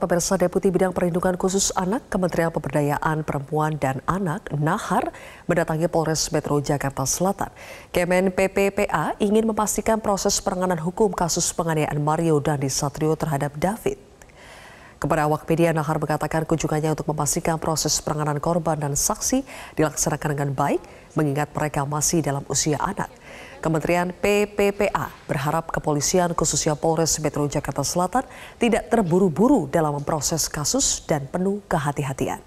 Pemirsa, Deputi Bidang Perlindungan Khusus Anak Kementerian Pemberdayaan Perempuan dan Anak, Nahar, mendatangi Polres Metro Jakarta Selatan. Kemen PPPA ingin memastikan proses penanganan hukum kasus penganiayaan Mario Dandy Satrio terhadap David. Kepada awak media, Nahar mengatakan kunjungannya untuk memastikan proses penanganan korban dan saksi dilaksanakan dengan baik, mengingat mereka masih dalam usia anak. Kementerian PPPA berharap kepolisian khususnya Polres Metro Jakarta Selatan tidak terburu-buru dalam memproses kasus dan penuh kehati-hatian.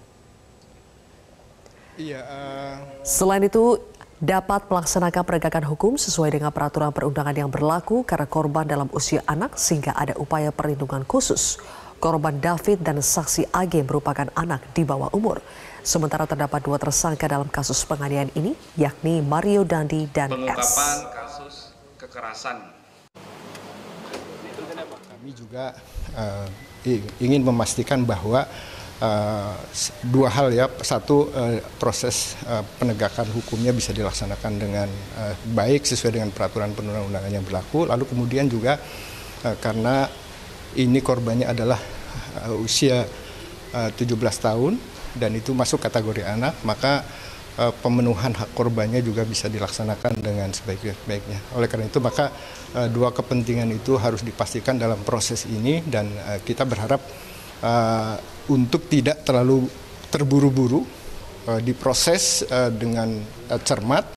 Selain itu, dapat melaksanakan penegakan hukum sesuai dengan peraturan perundangan yang berlaku karena korban dalam usia anak sehingga ada upaya perlindungan khusus. Korban David dan saksi AGE merupakan anak di bawah umur. Sementara terdapat dua tersangka dalam kasus penganiayaan ini, yakni Mario Dandy dan pengungkapan kasus kekerasan. Kami juga ingin memastikan bahwa dua hal ya, satu proses penegakan hukumnya bisa dilaksanakan dengan baik sesuai dengan peraturan perundang-undangan yang berlaku. Lalu kemudian juga karena ini korbannya adalah usia 17 tahun, dan itu masuk kategori anak, maka pemenuhan hak korbannya juga bisa dilaksanakan dengan sebaik-baiknya. Oleh karena itu, maka dua kepentingan itu harus dipastikan dalam proses ini, dan kita berharap untuk tidak terlalu terburu-buru, diproses dengan cermat.